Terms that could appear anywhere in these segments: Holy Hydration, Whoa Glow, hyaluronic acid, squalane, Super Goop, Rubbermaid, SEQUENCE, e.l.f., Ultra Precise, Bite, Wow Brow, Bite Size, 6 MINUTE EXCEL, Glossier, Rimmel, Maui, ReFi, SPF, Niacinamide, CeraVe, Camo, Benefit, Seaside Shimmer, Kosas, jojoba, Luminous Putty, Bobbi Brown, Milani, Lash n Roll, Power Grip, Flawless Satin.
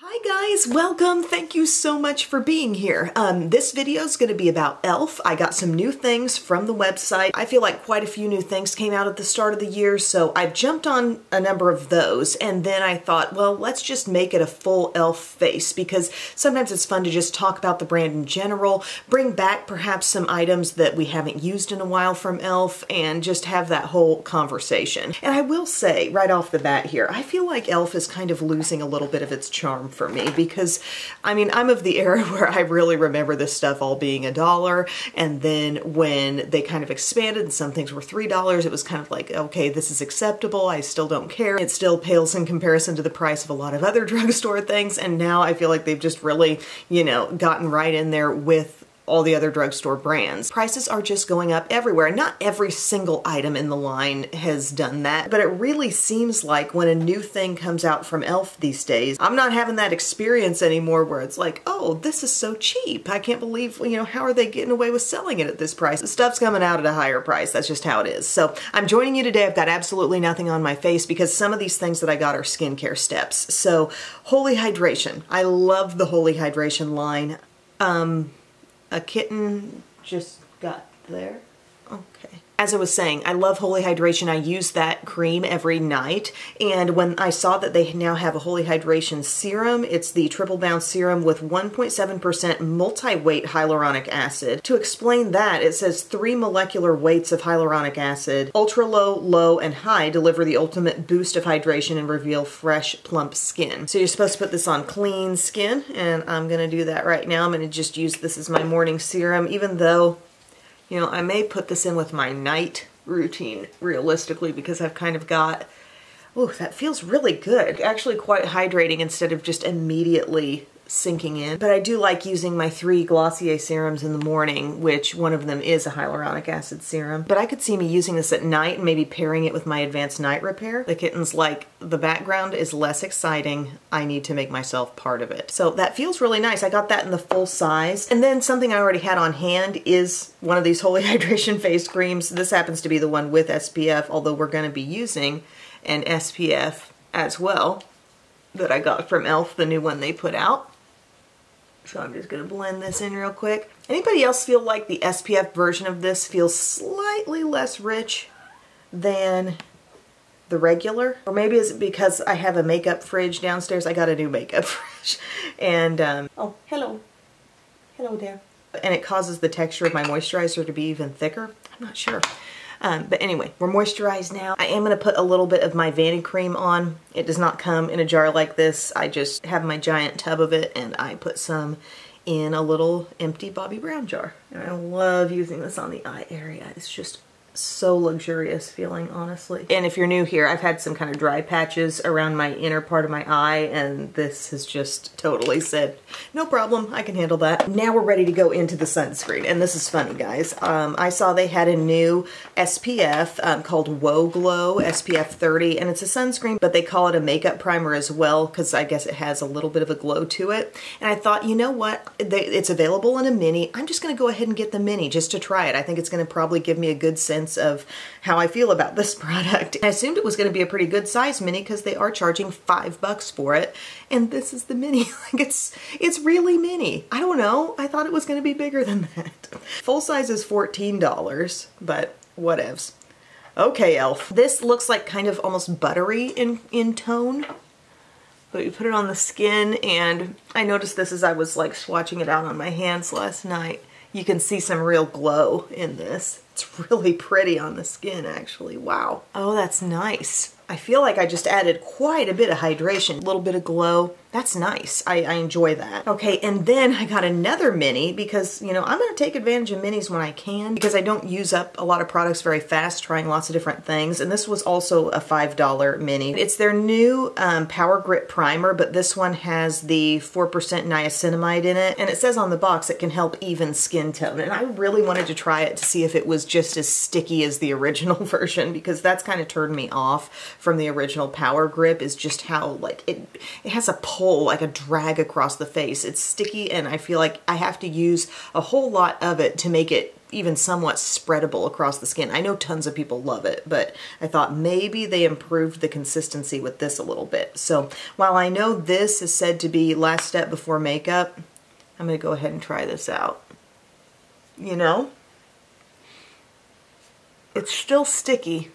Hi guys, welcome. Thank you so much for being here. This video is going to be about e.l.f. I got some new things from the website. I feel like quite a few new things came out at the start of the year, so I jumped on a number of those, and then I thought, well, let's just make it a full e.l.f. face, because sometimes it's fun to just talk about the brand in general, bring back perhaps some items that we haven't used in a while from e.l.f., and just have that whole conversation. And I will say right off the bat here, I feel like e.l.f. is kind of losing a little bit of its charm for me, because I mean, I'm of the era where I really remember this stuff all being $1, and then when they kind of expanded and some things were $3, it was kind of like, okay, this is acceptable, I still don't care. It still pales in comparison to the price of a lot of other drugstore things, and now I feel like they've just really, you know, gotten right in there with all the other drugstore brands. Prices are just going up everywhere. Not every single item in the line has done that, but it really seems like when a new thing comes out from e.l.f. these days, I'm not having that experience anymore where it's like, oh, this is so cheap. I can't believe, you know, how are they getting away with selling it at this price? The stuff's coming out at a higher price. That's just how it is. So I'm joining you today. I've got absolutely nothing on my face because some of these things that I got are skincare steps. So Holy Hydration. I love the Holy Hydration line. A kitten just got there. Okay. As I was saying, I love Holy Hydration. I use that cream every night, and when I saw that they now have a Holy Hydration serum, it's the triple bound serum with 1.7% multi-weight hyaluronic acid. To explain that, it says 3 molecular weights of hyaluronic acid, ultra low, low, and high, deliver the ultimate boost of hydration and reveal fresh, plump skin. So you're supposed to put this on clean skin, and I'm gonna do that right now. I'm gonna just use this as my morning serum, even though, you know, I may put this in with my night routine realistically, because I've kind of got, oh, that feels really good. Actually quite hydrating instead of just immediately sinking in. But I do like using my 3 Glossier serums in the morning, which one of them is a hyaluronic acid serum. But I could see me using this at night and maybe pairing it with my Advanced Night Repair. The kitten's like, the background is less exciting, I need to make myself part of it. So that feels really nice. I got that in the full size. And then something I already had on hand is one of these Holy Hydration face creams. This happens to be the one with SPF, although we're going to be using an SPF as well that I got from e.l.f., the new one they put out. So I'm just gonna blend this in real quick. Anybody else feel like the SPF version of this feels slightly less rich than the regular? Or maybe is it because I have a makeup fridge downstairs? I got a new makeup fridge. And, oh, hello. Hello there. And it causes the texture of my moisturizer to be even thicker. I'm not sure. But anyway, we're moisturized now. I am going to put a little bit of my Vanicream on. It does not come in a jar like this. I just have my giant tub of it, and I put some in a little empty Bobbi Brown jar. And I love using this on the eye area. It's just so luxurious feeling, honestly. And if you're new here, I've had some kind of dry patches around my inner part of my eye, and this has just totally said, no problem, I can handle that. Now we're ready to go into the sunscreen, and this is funny, guys. I saw they had a new SPF called Woe Glow SPF 30, and it's a sunscreen, but they call it a makeup primer as well, because I guess it has a little bit of a glow to it. And I thought, you know what, it's available in a mini. I'm just going to go ahead and get the mini just to try it. I think it's going to probably give me a good sense of how I feel about this product. I assumed it was going to be a pretty good size mini because they are charging $5 for it, and this is the mini. Like, it's really mini. I don't know, I thought it was going to be bigger than that. Full size is $14, but whatevs. Okay, e.l.f. This looks like kind of almost buttery in tone, but you put it on the skin, and I noticed this as I was like swatching it out on my hands last night. You can see some real glow in this. It's really pretty on the skin, actually. Wow. Oh, that's nice. I feel like I just added quite a bit of hydration, a little bit of glow. That's nice. I enjoy that. Okay, and then I got another mini because, you know, I'm going to take advantage of minis when I can, because I don't use up a lot of products very fast, trying lots of different things. And this was also a $5 mini. It's their new Power Grip Primer, but this one has the 4% niacinamide in it. And it says on the box it can help even skin tone. And I really wanted to try it to see if it was just as sticky as the original version, because that's kind of turned me off from the original Power Grip, is just how like it has a pull, like a drag across the face. It's sticky, and I feel like I have to use a whole lot of it to make it even somewhat spreadable across the skin. I know tons of people love it, but I thought maybe they improved the consistency with this a little bit. So while I know this is said to be last step before makeup, I'm gonna go ahead and try this out. You know, it's still sticky.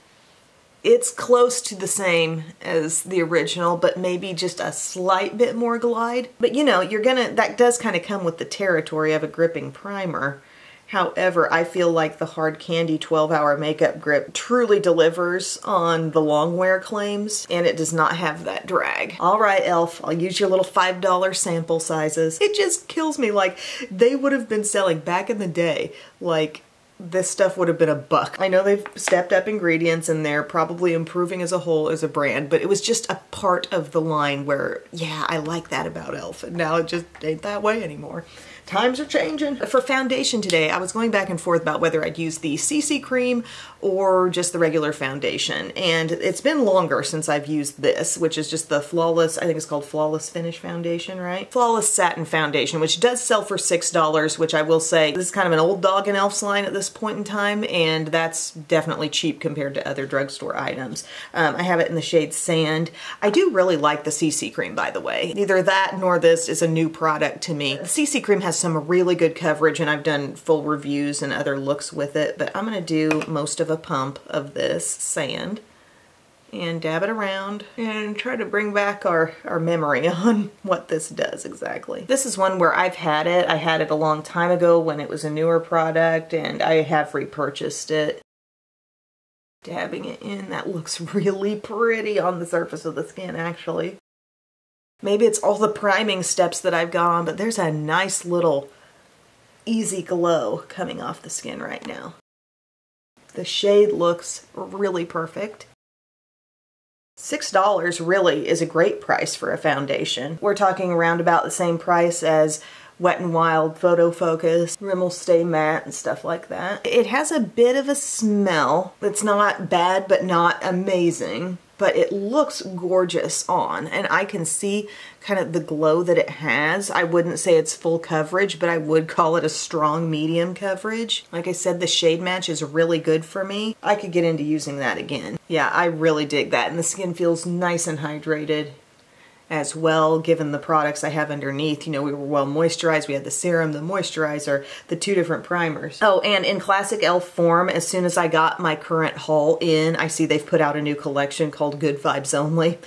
It's close to the same as the original, but maybe just a slight bit more glide. But you know, that does kind of come with the territory of a gripping primer. However, I feel like the Hard Candy 12-Hour Makeup Grip truly delivers on the long wear claims, and it does not have that drag. All right, e.l.f., I'll use your little $5 sample sizes. It just kills me. Like, they would have been selling back in the day, like, this stuff would have been $1. I know they've stepped up ingredients and they're probably improving as a whole as a brand, but it was just a part of the line where, yeah, I like that about e.l.f., and now it just ain't that way anymore. Times are changing. For foundation today, I was going back and forth about whether I'd use the CC cream or just the regular foundation, and it's been longer since I've used this, which is just the Flawless, I think it's called Flawless Finish Foundation, right? Flawless Satin Foundation, which does sell for $6, which I will say, this is kind of an old dog in e.l.f.'s line at this point in time, and that's definitely cheap compared to other drugstore items. I have it in the shade Sand. I do really like the CC cream, by the way. Neither that nor this is a new product to me. The CC cream has some really good coverage, and I've done full reviews and other looks with it, but I'm gonna do most of a pump of this Sand and dab it around and try to bring back our memory on what this does exactly. This is one where I've had it. I had it a long time ago when it was a newer product, and I have repurchased it. Dabbing it in, that looks really pretty on the surface of the skin actually. Maybe it's all the priming steps that I've got on, but there's a nice little easy glow coming off the skin right now. The shade looks really perfect. $6 really is a great price for a foundation. We're talking around about the same price as Wet n Wild, Photo Focus, Rimmel Stay Matte, and stuff like that. It has a bit of a smell. It's not bad, but not amazing. But it looks gorgeous on, and I can see kind of the glow that it has. I wouldn't say it's full coverage, but I would call it a strong medium coverage. Like I said, the shade match is really good for me. I could get into using that again. Yeah, I really dig that, and the skin feels nice and hydrated as well, given the products I have underneath. You know, we were well moisturized. We had the serum, the moisturizer, the two different primers. Oh, and in classic e.l.f. form, as soon as I got my current haul in, I see they've put out a new collection called Good Vibes Only.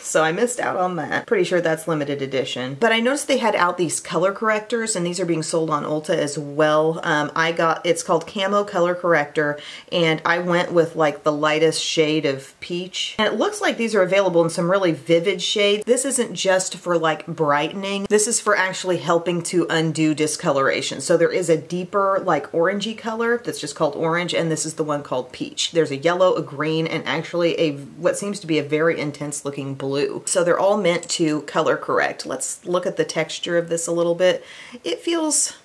So I missed out on that. Pretty sure that's limited edition. But I noticed they had out these color correctors, and these are being sold on Ulta as well. I got, it's called Camo Color Corrector, and I went with like the lightest shade of peach. And it looks like these are available in some really vivid shades. This isn't just for like brightening. This is for actually helping to undo discoloration. So there is a deeper like orangey color that's just called orange, and this is the one called peach. There's a yellow, a green, and actually a what seems to be a very intense looking blue. So they're all meant to color correct. Let's look at the texture of this a little bit. It feels,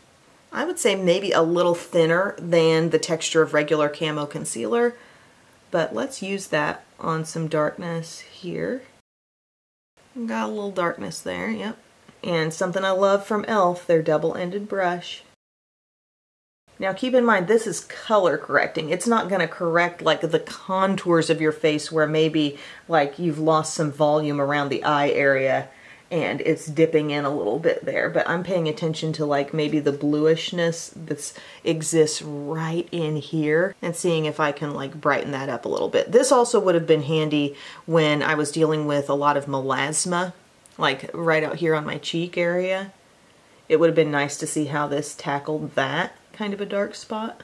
I would say, maybe a little thinner than the texture of regular camo concealer, but let's use that on some darkness here. Got a little darkness there, yep. And something I love from e.l.f., their double-ended brush. Now keep in mind, this is color correcting. It's not gonna correct like the contours of your face where maybe like you've lost some volume around the eye area and it's dipping in a little bit there, but I'm paying attention to like maybe the bluishness that exists right in here and seeing if I can like brighten that up a little bit. This also would have been handy when I was dealing with a lot of melasma, like right out here on my cheek area. It would have been nice to see how this tackled that kind of a dark spot.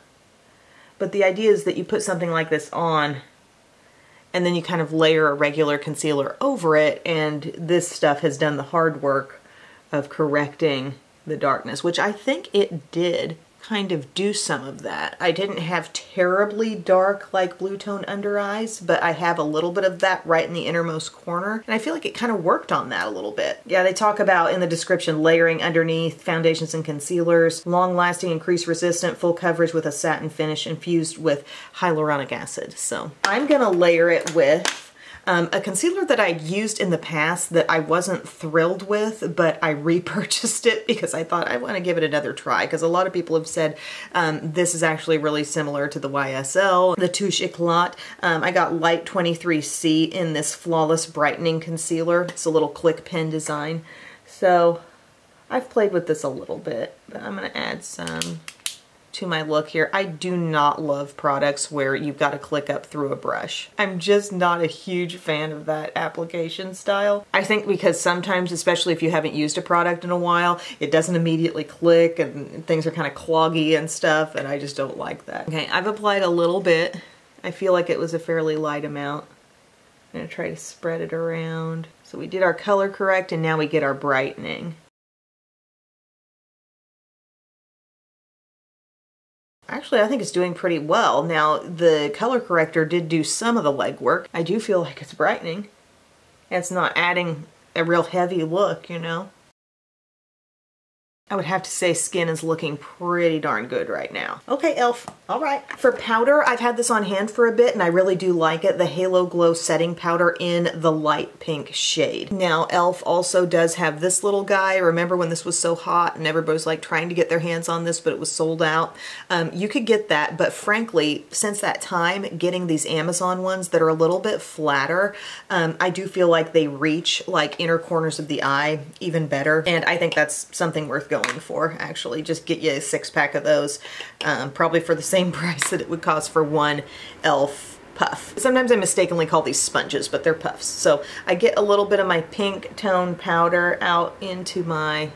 But the idea is that you put something like this on and then you kind of layer a regular concealer over it, and this stuff has done the hard work of correcting the darkness, which I think it did. kind of do some of that. I didn't have terribly dark like blue tone under eyes, but I have a little bit of that right in the innermost corner, and I feel like it kind of worked on that a little bit. Yeah, they talk about in the description layering underneath foundations and concealers, long-lasting, increase resistant, full coverage with a satin finish infused with hyaluronic acid. So I'm gonna layer it with a concealer that I'd used in the past that I wasn't thrilled with, but I repurchased it because I thought I want to give it another try, because a lot of people have said this is actually really similar to the YSL, the Touche Eclat. I got Light 23C in this Flawless Brightening Concealer. It's a little click pen design. So I've played with this a little bit, but I'm going to add some to my look here. I do not love products where you've got to click up through a brush. I'm just not a huge fan of that application style. I think because sometimes, especially if you haven't used a product in a while, it doesn't immediately click and things are kind of cloggy and stuff, and I just don't like that. Okay, I've applied a little bit. I feel like it was a fairly light amount. I'm gonna try to spread it around. So we did our color correct, and now we get our brightening. Actually, I think it's doing pretty well. Now, the color corrector did do some of the legwork. I do feel like it's brightening. It's not adding a real heavy look, you know? I would have to say skin is looking pretty darn good right now. Okay, e.l.f. All right. For powder, I've had this on hand for a bit, and I really do like it. The Halo Glow Setting Powder in the light pink shade. Now, e.l.f. also does have this little guy. Remember when this was so hot and everybody was like trying to get their hands on this, but it was sold out? You could get that, but frankly, since that time, getting these Amazon ones that are a little bit flatter, I do feel like they reach like inner corners of the eye even better, and I think that's something worth going for. Actually, just get you a 6-pack of those, probably for the same price that it would cost for one e.l.f. puff. Sometimes I mistakenly call these sponges, but they're puffs. So I get a little bit of my pink tone powder out into my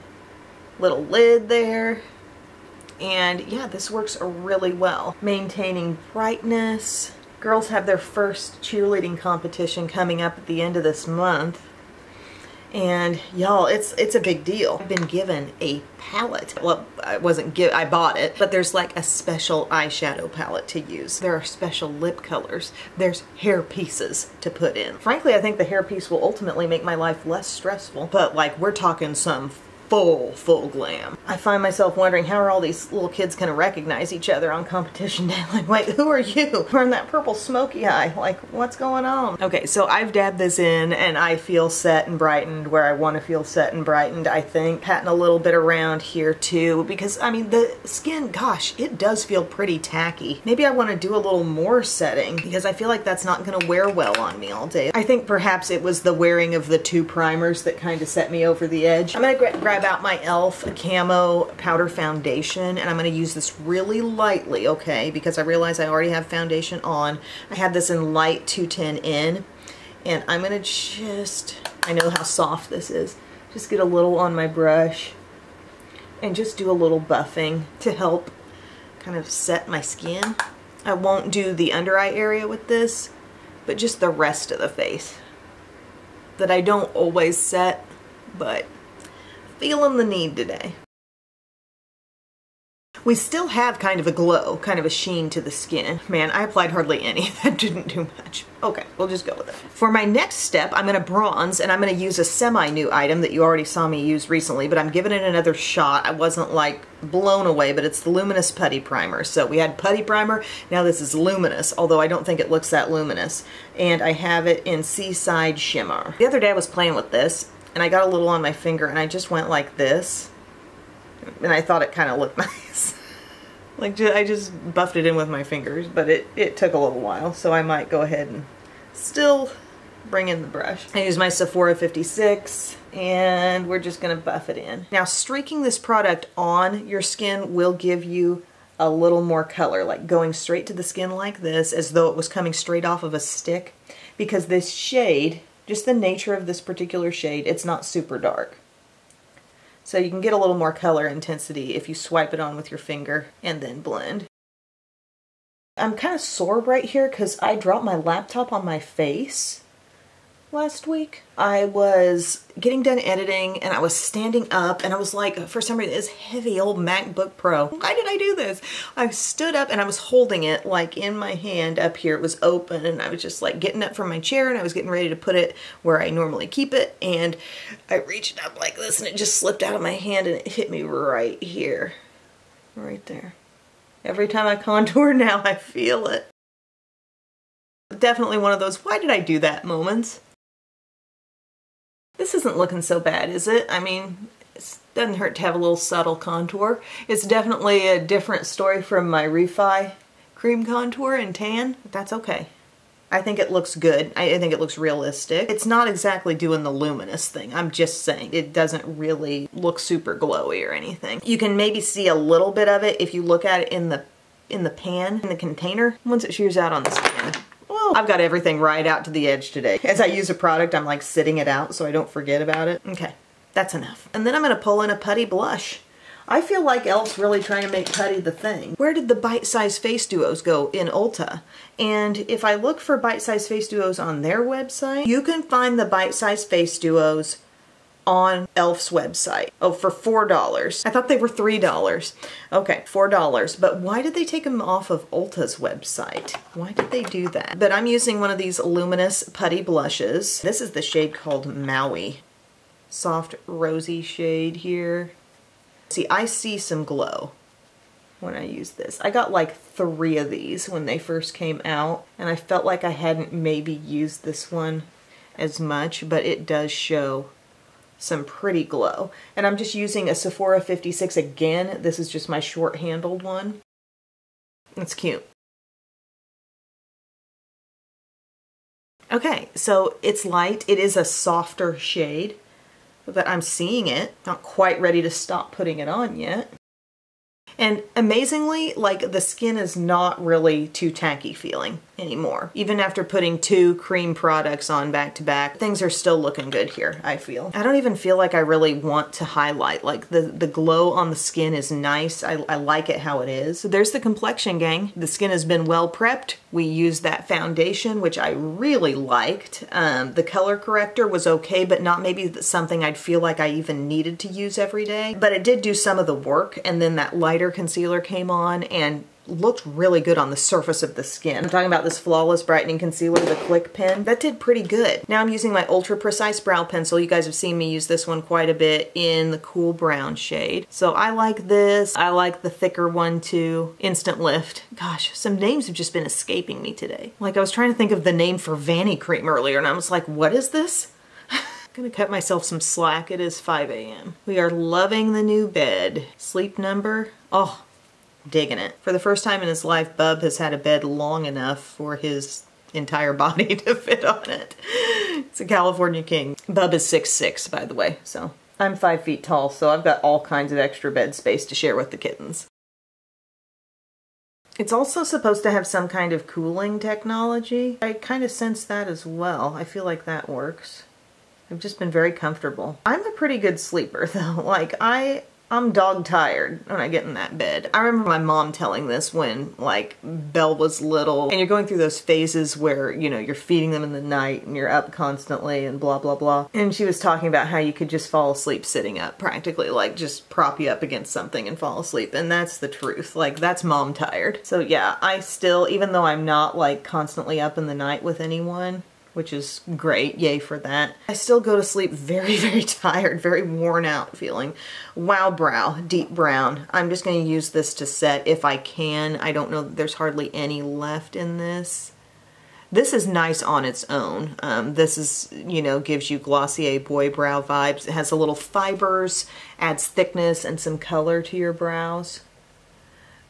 little lid there, and yeah, this works really well. Maintaining brightness. Girls have their first cheerleading competition coming up at the end of this month. And y'all, it's a big deal. I've been given a palette. Well, I wasn't given, I bought it, but there's like a special eyeshadow palette to use. There are special lip colors. There's hair pieces to put in. Frankly, I think the hair piece will ultimately make my life less stressful, but like we're talking some full glam. I find myself wondering, how are all these little kids gonna recognize each other on competition day? Like, wait, who are you? We're in that purple smoky eye. Like, what's going on? Okay, so I've dabbed this in, and I feel set and brightened where I want to feel set and brightened, I think. Patting a little bit around here too, because I mean, the skin, gosh, it does feel pretty tacky. Maybe I want to do a little more setting, because I feel like that's not gonna wear well on me all day. I think perhaps it was the wearing of the two primers that kind of set me over the edge. I'm gonna grab out my e.l.f. Camo Powder Foundation, and I'm going to use this really lightly, okay, because I realize I already have foundation on. I had this in Light 210N, and I'm going to just, I know how soft this is, just get a little on my brush and just do a little buffing to help kind of set my skin. I won't do the under eye area with this, but just the rest of the face that I don't always set, but feeling the need today. We still have kind of a glow, kind of a sheen to the skin. Man, I applied hardly any. That didn't do much. Okay, we'll just go with it. For my next step, I'm gonna bronze, and I'm gonna use a semi-new item that you already saw me use recently, but I'm giving it another shot. I wasn't like blown away, but it's the Luminous Putty Primer. So we had Putty Primer, now this is Luminous, although I don't think it looks that luminous. And I have it in Seaside Shimmer. The other day I was playing with this, and I got a little on my finger, and I just went like this, and I thought it kind of looked nice. Like, I just buffed it in with my fingers, but it took a little while, so I might go ahead and still bring in the brush. I use my Sephora 56, and we're just gonna buff it in. Now, streaking this product on your skin will give you a little more color, like going straight to the skin like this, as though it was coming straight off of a stick, because this shade, just the nature of this particular shade, it's not super dark. So you can get a little more color intensity if you swipe it on with your finger and then blend. I'm kind of sore right here because I dropped my laptop on my face last week. I was getting done editing and I was standing up and I was like, for some reason, this heavy old MacBook Pro. Why did I do this? I stood up and I was holding it like in my hand up here. It was open and I was just like getting up from my chair and I was getting ready to put it where I normally keep it. And I reached up like this and it just slipped out of my hand and it hit me right here, right there. Every time I contour now, I feel it. Definitely one of those, why did I do that moments? This isn't looking so bad, is it? I mean, it doesn't hurt to have a little subtle contour. It's definitely a different story from my ReFi cream contour in tan, but that's okay. I think it looks good. I think it looks realistic. It's not exactly doing the luminous thing. I'm just saying it doesn't really look super glowy or anything. You can maybe see a little bit of it if you look at it in the pan, in the container, once it shears out on the skin. Well, I've got everything right out to the edge today. As I use a product, I'm like sitting it out so I don't forget about it. Okay, that's enough. And then I'm gonna pull in a putty blush. I feel like e.l.f.'s really trying to make putty the thing. Where did the bite-sized face duos go in Ulta? And if I look for bite-sized face duos on their website, you can find the bite-sized face duos on e.l.f.'s website. Oh, for $4. I thought they were $3. Okay, $4. But why did they take them off of Ulta's website? Why did they do that? But I'm using one of these luminous putty blushes. This is the shade called Maui. Soft rosy shade here. See, I see some glow when I use this. I got like 3 of these when they first came out, and I felt like I hadn't maybe used this one as much, but it does show some pretty glow. And I'm just using a Sephora 56 again. This is just my short-handled one. It's cute. Okay, so it's light. It is a softer shade. But I'm seeing it. Not quite ready to stop putting it on yet. And amazingly, like, the skin is not really too tacky feeling anymore. Even after putting 2 cream products on back to back, things are still looking good here, I feel. I don't even feel like I really want to highlight. Like, the glow on the skin is nice. I like it how it is. So there's the complexion, gang. The skin has been well prepped. We used that foundation, which I really liked. The color corrector was okay, but not maybe something I'd feel like I even needed to use every day. But it did do some of the work, and then that lighter concealer came on and looked really good on the surface of the skin. I'm talking about this Flawless Brightening Concealer, the Click Pen. That did pretty good. Now I'm using my Ultra Precise Brow Pencil. You guys have seen me use this one quite a bit in the cool brown shade. So I like this. I like the thicker one too. Instant Lift. Gosh, some names have just been escaping me today. Like, I was trying to think of the name for Vanicream earlier and I was like, what is this? Gonna cut myself some slack. It is 5 a.m. We are loving the new bed. Sleep number, oh, digging it. For the first time in his life, Bub has had a bed long enough for his entire body to fit on it. It's a California king. Bub is 6'6", by the way, so I'm 5 feet tall, so I've got all kinds of extra bed space to share with the kittens. It's also supposed to have some kind of cooling technology. I kind of sense that as well. I feel like that works. I've just been very comfortable. I'm a pretty good sleeper though. Like, I'm dog tired when I get in that bed. I remember my mom telling this when, like, Belle was little and you're going through those phases where, you know, you're feeding them in the night and you're up constantly and blah, blah, blah. And she was talking about how you could just fall asleep sitting up practically, like just prop you up against something and fall asleep. And that's the truth. Like, that's mom tired. So yeah, I still, even though I'm not like constantly up in the night with anyone, which is great, yay for that. I still go to sleep very, very tired, very worn out feeling. Wow Brow, Deep Brown. I'm just gonna use this to set if I can. I don't know, there's hardly any left in this. This is nice on its own. This is, you know, gives you Glossier Boy Brow vibes. It has a little fibers, adds thickness and some color to your brows.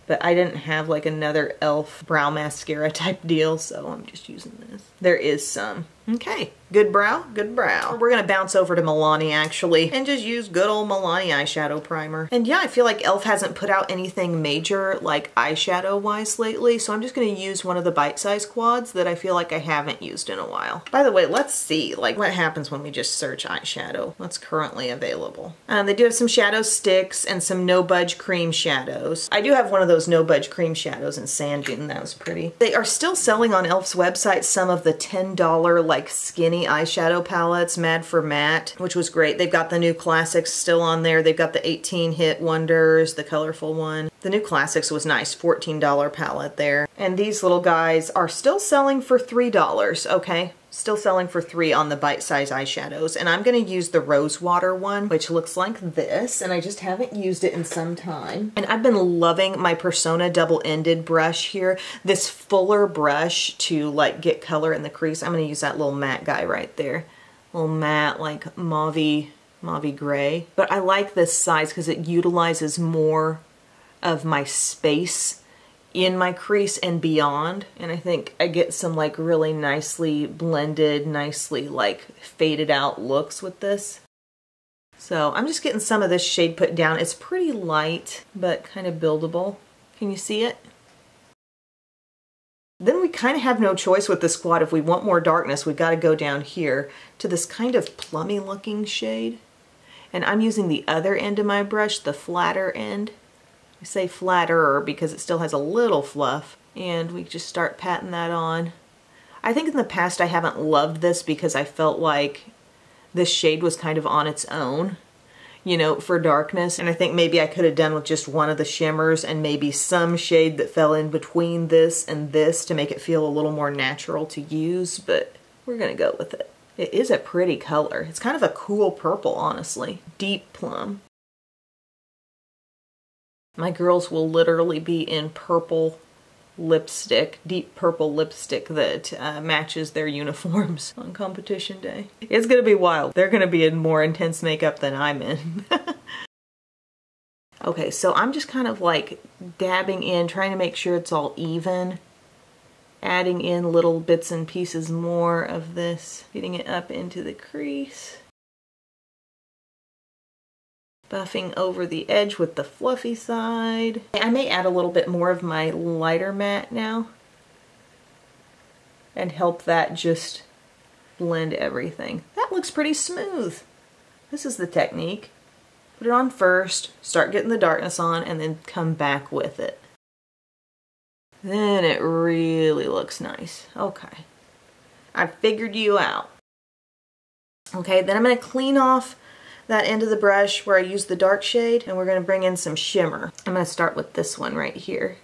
But I didn't have like another e.l.f. brow mascara type deal, so I'm just using this. There is some. Okay, good brow, good brow. We're gonna bounce over to Milani actually and just use good old Milani eyeshadow primer. And yeah, I feel like e.l.f. hasn't put out anything major like eyeshadow wise lately, so I'm just gonna use one of the bite-sized quads that I feel like I haven't used in a while. By the way, let's see like what happens when we just search eyeshadow. What's currently available? They do have some shadow sticks and some no budge cream shadows. I do have one of those no budge cream shadows in Sand Dune. That was pretty. They are still selling on e.l.f.'s website some of the $10 like like skinny eyeshadow palettes, Mad for Matte, which was great. They've got the new classics still on there. They've got the 18 Hit Wonders, the colorful one. The new classics was nice, $14 palette there. And these little guys are still selling for $3, okay? Still selling for $3 on the bite-size eyeshadows. And I'm gonna use the Rose Water one, which looks like this, and I just haven't used it in some time. And I've been loving my Persona double-ended brush here. This fuller brush to like get color in the crease. I'm gonna use that little matte guy right there. Little matte, like mauvey gray. But I like this size because it utilizes more of my space in my crease and beyond, and I think I get some like really nicely blended, nicely like faded out looks with this. So I'm just getting some of this shade put down. It's pretty light, but kind of buildable. Can you see it? Then we kind of have no choice with this quad. If we want more darkness, we've got to go down here to this kind of plummy looking shade. And I'm using the other end of my brush, the flatter end. I say flatterer because it still has a little fluff, and we just start patting that on. I think in the past I haven't loved this because I felt like this shade was kind of on its own, you know, for darkness, and I think maybe I could have done with just one of the shimmers and maybe some shade that fell in between this and this to make it feel a little more natural to use, but we're gonna go with it. It is a pretty color. It's kind of a cool purple, honestly. Deep plum. My girls will literally be in purple lipstick, deep purple lipstick that matches their uniforms on competition day. It's gonna be wild. They're gonna be in more intense makeup than I'm in. Okay, so I'm just kind of like dabbing in, trying to make sure it's all even, adding in little bits and pieces more of this, getting it up into the crease. Buffing over the edge with the fluffy side. I may add a little bit more of my lighter matte now and help that just blend everything. That looks pretty smooth. This is the technique. Put it on first, start getting the darkness on, and then come back with it. Then it really looks nice. Okay. I figured you out. Okay, then I'm gonna clean off that end of the brush where I use the dark shade, and we're gonna bring in some shimmer. I'm gonna start with this one right here.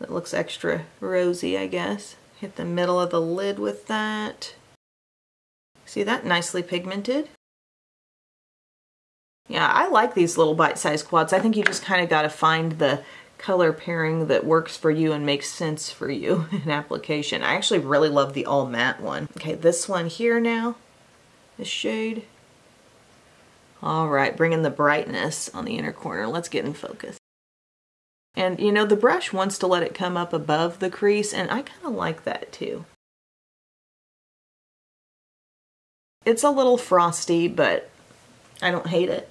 That looks extra rosy, I guess. Hit the middle of the lid with that. See that? Nicely pigmented. Yeah, I like these little bite-sized quads. I think you just kind of gotta find the color pairing that works for you and makes sense for you in application. I actually really love the all matte one. Okay, this one here now, this shade. All right, bring in the brightness on the inner corner. Let's get in focus. And you know, the brush wants to let it come up above the crease, and I kind of like that too. It's a little frosty, but I don't hate it.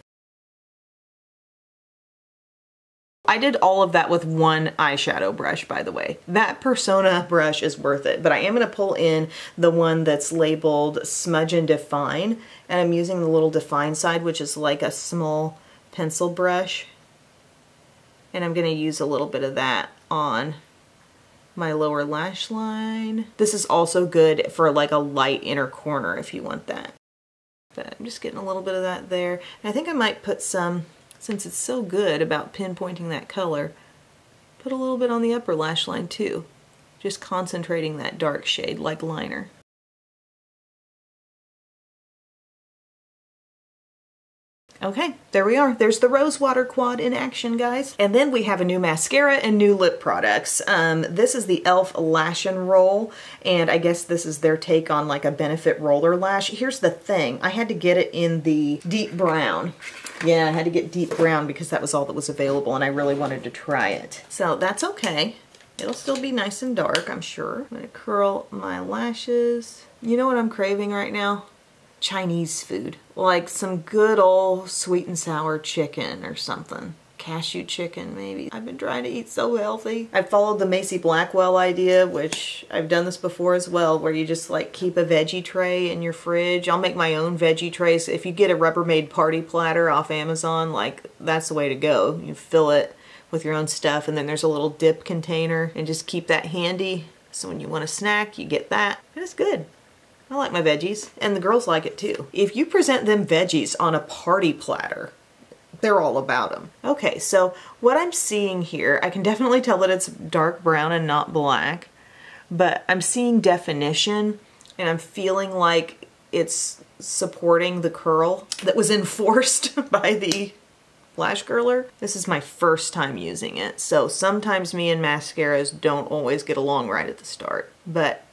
I did all of that with one eyeshadow brush, by the way. That Persona brush is worth it, but I am gonna pull in the one that's labeled Smudge and Define, and I'm using the little Define side, which is like a small pencil brush, and I'm gonna use a little bit of that on my lower lash line. This is also good for like a light inner corner if you want that. But I'm just getting a little bit of that there, and I think I might put some, since it's so good about pinpointing that color, put a little bit on the upper lash line too, just concentrating that dark shade like liner. Okay, there we are. There's the Rose Water Quad in action, guys. And then we have a new mascara and new lip products. This is the e.l.f. Lash and Roll, and I guess this is their take on like a Benefit roller lash. Here's the thing. I had to get it in the deep brown. Yeah, I had to get deep brown because that was all that was available, and I really wanted to try it. So that's okay. It'll still be nice and dark, I'm sure. I'm gonna curl my lashes. You know what I'm craving right now? Chinese food, like some good old sweet and sour chicken or something. Cashew chicken, maybe. I've been trying to eat so healthy. I've followed the Macy Blackwell idea, which I've done this before as well, where you just like keep a veggie tray in your fridge. I'll make my own veggie trays. If you get a Rubbermaid party platter off Amazon, like that's the way to go. You fill it with your own stuff, and then there's a little dip container, and just keep that handy. So when you want a snack, you get that, and it's good. I like my veggies, and the girls like it too. If you present them veggies on a party platter, they're all about them. Okay, so what I'm seeing here, I can definitely tell that it's dark brown and not black, but I'm seeing definition, and I'm feeling like it's supporting the curl that was enforced by the lash curler. This is my first time using it, so sometimes me and mascaras don't always get along right at the start. But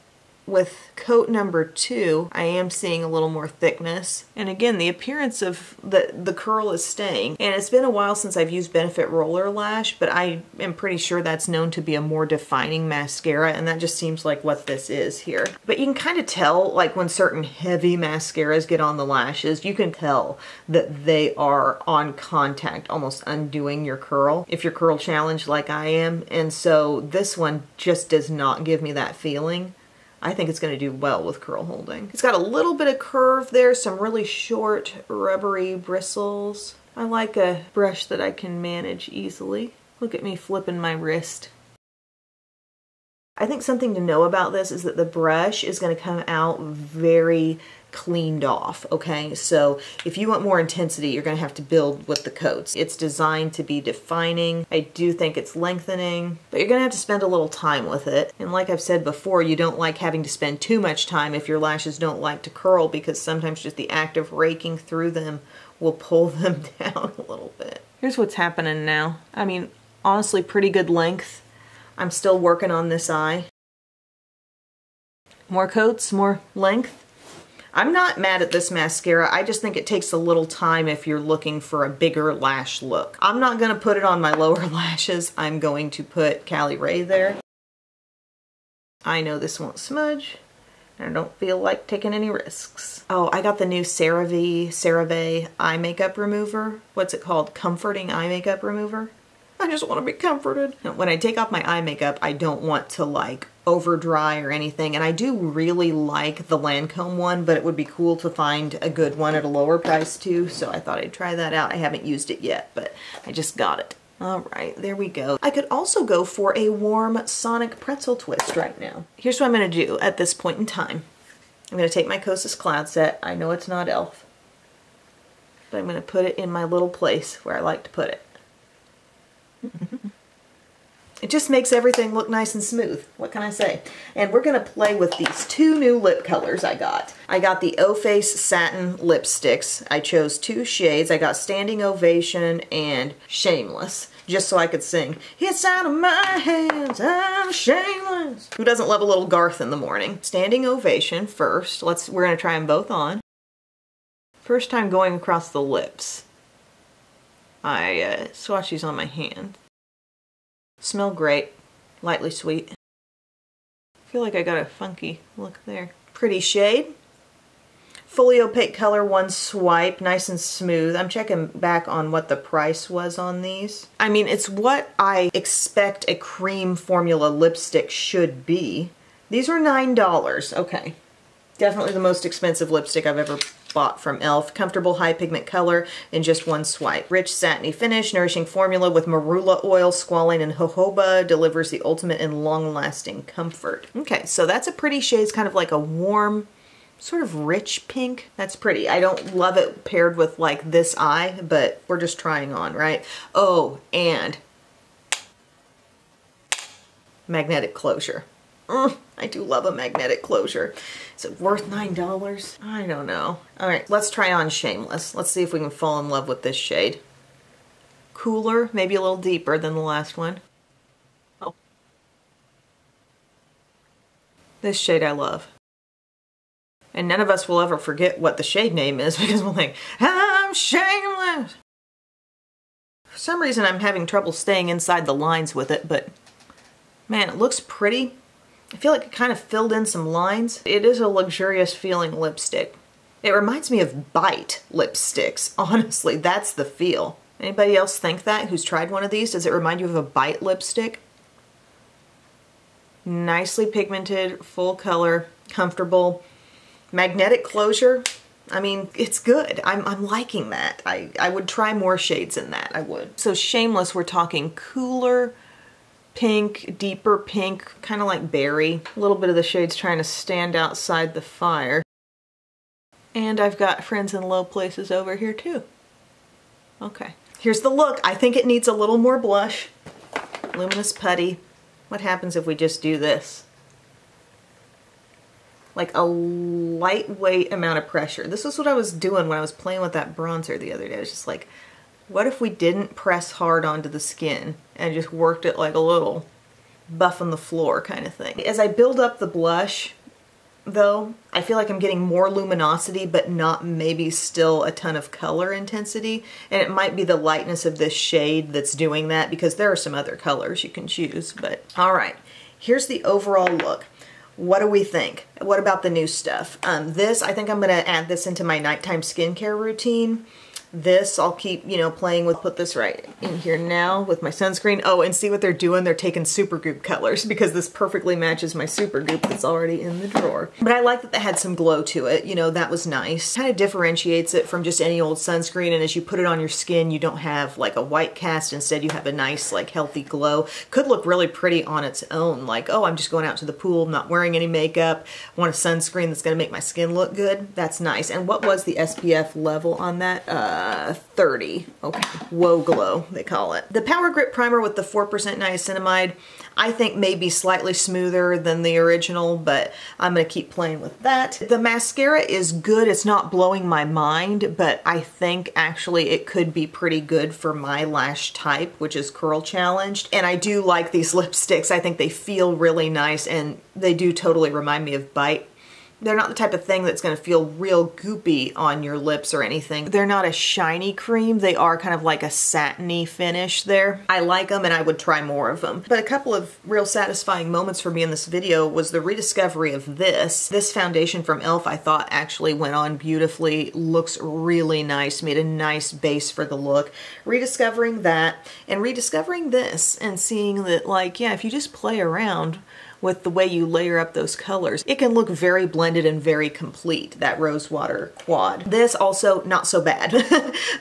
with coat number 2, I am seeing a little more thickness. And again, the appearance of the curl is staying. And it's been a while since I've used Benefit Roller Lash, but I am pretty sure that's known to be a more defining mascara, and that just seems like what this is here. But you can kind of tell, like when certain heavy mascaras get on the lashes, you can tell that they are on contact, almost undoing your curl, if you're curl challenged like I am. And so this one just does not give me that feeling. I think it's going to do well with curl holding. It's got a little bit of curve there, some really short rubbery bristles. I like a brush that I can manage easily. Look at me flipping my wrist. I think something to know about this is that the brush is going to come out very cleaned off, okay? So if you want more intensity, you're going to have to build with the coats. It's designed to be defining. I do think it's lengthening, but you're going to have to spend a little time with it. And like I've said before, you don't like having to spend too much time if your lashes don't like to curl, because sometimes just the act of raking through them will pull them down a little bit. Here's what's happening now. I mean, honestly, pretty good length. I'm still working on this eye. More coats, more length. I'm not mad at this mascara. I just think it takes a little time if you're looking for a bigger lash look. I'm not going to put it on my lower lashes. I'm going to put Cali Ray there. I know this won't smudge. I don't feel like taking any risks. Oh, I got the new CeraVe eye makeup remover. What's it called? Comforting eye makeup remover. I just want to be comforted. When I take off my eye makeup, I don't want to like over dry or anything. And I do really like the Lancôme one, but it would be cool to find a good one at a lower price too. So I thought I'd try that out. I haven't used it yet, but I just got it. All right, there we go. I could also go for a warm Sonic pretzel twist right now. Here's what I'm going to do at this point in time. I'm going to take my Kosas Cloud Set. I know it's not e.l.f., but I'm going to put it in my little place where I like to put it. It just makes everything look nice and smooth. What can I say? And we're going to play with these two new lip colors I got. I got the O Face Satin Lipsticks. I chose two shades. I got Standing Ovation and Shameless, just so I could sing, "It's out of my hands, I'm shameless." Who doesn't love a little Garth in the morning? Standing Ovation first. We're going to try them both on. First time going across the lips. I swatch these on my hand. Smell great, lightly sweet. I feel like I got a funky look there. Pretty shade. Fully opaque color, one swipe, nice and smooth. I'm checking back on what the price was on these. I mean, it's what I expect a cream formula lipstick should be. These are $9, okay. Definitely the most expensive lipstick I've ever bought from e.l.f. Comfortable high pigment color in just one swipe. Rich satiny finish, nourishing formula with marula oil, squalane, and jojoba delivers the ultimate in long-lasting comfort. Okay, so that's a pretty shade. It's kind of like a warm, sort of rich pink. That's pretty. I don't love it paired with like this eye, but we're just trying on, right? Oh, and magnetic closure. I do love a magnetic closure. Is it worth $9? I don't know. All right, let's try on Shameless. Let's see if we can fall in love with this shade. Cooler, maybe a little deeper than the last one. Oh. This shade I love. And none of us will ever forget what the shade name is, because we're like, "I'm shameless." For some reason, I'm having trouble staying inside the lines with it, but man, it looks pretty. I feel like it kind of filled in some lines. It is a luxurious feeling lipstick. It reminds me of Bite lipsticks. Honestly, that's the feel. Anybody else think that who's tried one of these? Does it remind you of a Bite lipstick? Nicely pigmented, full color, comfortable. Magnetic closure. I mean, it's good. I'm liking that. I would try more shades in that. I would. So Shameless, we're talking cooler pink, deeper pink, kind of like berry. A little bit of the shade's trying to stand outside the fire. And I've got Friends in Low Places over here too. Okay, here's the look. I think it needs a little more blush. Luminous Putty. What happens if we just do this? Like a lightweight amount of pressure. This is what I was doing when I was playing with that bronzer the other day. I was just like, what if we didn't press hard onto the skin and just worked it like a little buff on the floor kind of thing. As I build up the blush though, I feel like I'm getting more luminosity but not maybe still a ton of color intensity. And it might be the lightness of this shade that's doing that, because there are some other colors you can choose. But all right, here's the overall look. What do we think? What about the new stuff? This, I think I'm gonna add this into my nighttime skincare routine. This, I'll keep, you know, playing with. Put this right in here now with my sunscreen. Oh, and see what they're doing? They're taking Super Goop colors, because this perfectly matches my Super Goop that's already in the drawer. But I like that they had some glow to it. You know, that was nice. Kind of differentiates it from just any old sunscreen, and as you put it on your skin, you don't have like a white cast. Instead, you have a nice, like, healthy glow. Could look really pretty on its own. Like, oh, I'm just going out to the pool, I'm not wearing any makeup, I want a sunscreen that's gonna make my skin look good. That's nice. And what was the SPF level on that? 30. Okay. Whoa Glow, they call it. The Power Grip Primer with the 4% niacinamide, I think may be slightly smoother than the original, but I'm going to keep playing with that. The mascara is good. It's not blowing my mind, but I think actually it could be pretty good for my lash type, which is curl challenged. And I do like these lipsticks. I think they feel really nice, and they do totally remind me of Bite. They're not the type of thing that's going to feel real goopy on your lips or anything. They're not a shiny cream. They are kind of like a satiny finish there. I like them and I would try more of them. But a couple of real satisfying moments for me in this video was the rediscovery of this. This foundation from e.l.f. I thought actually went on beautifully. Looks really nice. Made a nice base for the look. Rediscovering that and rediscovering this and seeing that, like, yeah, if you just play around with the way you layer up those colors, it can look very blended and very complete, that rose water quad. This also not so bad.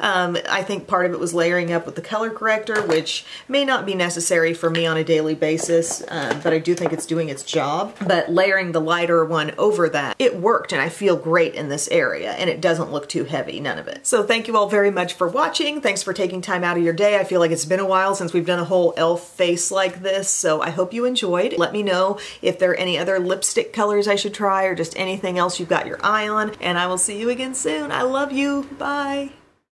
I think part of it was layering up with the color corrector, which may not be necessary for me on a daily basis, but I do think it's doing its job. But layering the lighter one over that, it worked, and I feel great in this area, and it doesn't look too heavy, none of it. So thank you all very much for watching. Thanks for taking time out of your day. I feel like it's been a while since we've done a whole e.l.f. face like this, so I hope you enjoyed. Let me know if there are any other lipstick colors I should try, or just anything else you've got your eye on, and I will see you again soon. I love you. Bye.